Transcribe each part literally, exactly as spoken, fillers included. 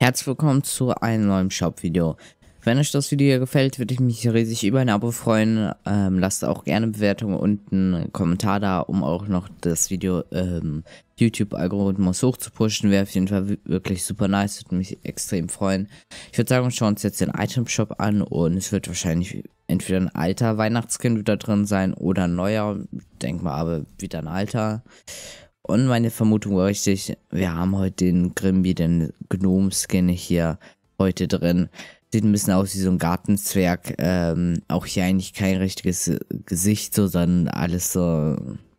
Herzlich willkommen zu einem neuen Shop-Video. Wenn euch das Video hier gefällt, würde ich mich riesig über ein Abo freuen. Ähm, lasst auch gerne Bewertungen und einen Kommentar da, um auch noch das Video ähm, YouTube-Algorithmus hochzupushen. Wäre auf jeden Fall wirklich super nice, würde mich extrem freuen. Ich würde sagen, wir schauen uns jetzt den Item-Shop an und es wird wahrscheinlich entweder ein alter Weihnachtsskin wieder drin sein oder ein neuer. Ich denke mal aber wieder ein alter. Und meine Vermutung war richtig, wir haben heute den Grimbi, den Gnom-Skin hier heute drin. Sieht ein bisschen aus wie so ein Gartenzwerg. Ähm, auch hier eigentlich kein richtiges Gesicht, so, sondern alles so,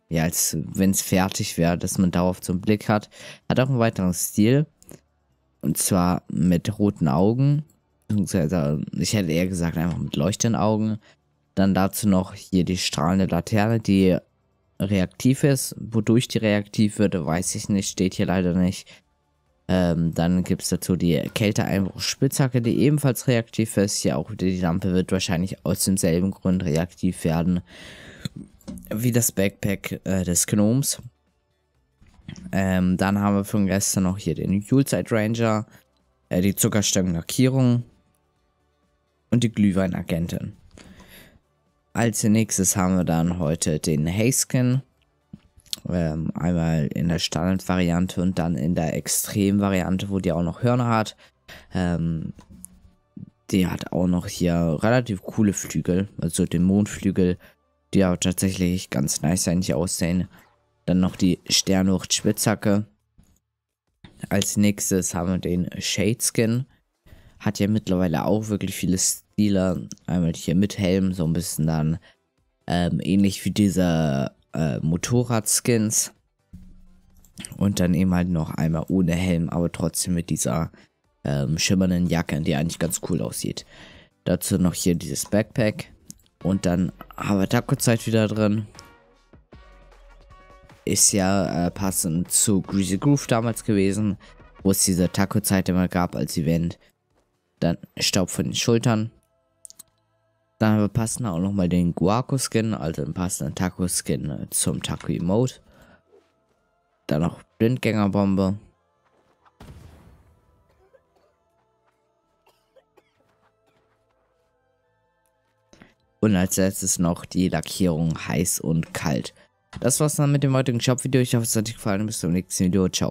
ja, als wenn es fertig wäre, dass man darauf so einen Blick hat. Hat auch einen weiteren Stil. Und zwar mit roten Augen. Beziehungsweise, ich hätte eher gesagt, einfach mit leuchtenden Augen. Dann dazu noch hier die strahlende Laterne, die reaktiv ist. Wodurch die reaktiv wird, weiß ich nicht, steht hier leider nicht. Ähm, dann gibt es dazu die Kälte-Einbruch-Spitzhacke, die ebenfalls reaktiv ist. Hier auch wieder die Lampe wird wahrscheinlich aus demselben Grund reaktiv werden wie das Backpack äh, des Gnoms. Ähm, dann haben wir von gestern noch hier den Julzeit Ranger, äh, die Zuckerstangen-Lackierung und die Glühweinagentin. Als nächstes haben wir dann heute den Haze Skin, ähm, einmal in der Standard-Variante und dann in der Extrem-Variante, wo die auch noch Hörner hat. Ähm, die hat auch noch hier relativ coole Flügel, also den Mondflügel, die auch tatsächlich ganz nice eigentlich aussehen. Dann noch die Sternwucht Spitzhacke. Als nächstes haben wir den Shade Skin. Hat ja mittlerweile auch wirklich viele Stile. Einmal hier mit Helm, so ein bisschen dann ähm, ähnlich wie diese äh, Motorrad-Skins. Und dann eben halt noch einmal ohne Helm, aber trotzdem mit dieser ähm, schimmernden Jacke, die eigentlich ganz cool aussieht. Dazu noch hier dieses Backpack. Und dann haben wir Tacozeit wieder drin. Ist ja äh, passend zu Greasy Groove damals gewesen, wo es diese Tacozeit immer gab als Event. Dann Staub von den Schultern. Dann haben wir passend auch nochmal den Guaco Skin, also den passenden Taco Skin zum Taco Emote. Dann noch Blindgängerbombe. Und als letztes noch die Lackierung heiß und kalt. Das war's dann mit dem heutigen Shop-Video. Ich hoffe, es hat euch gefallen. Bis zum nächsten Video. Ciao.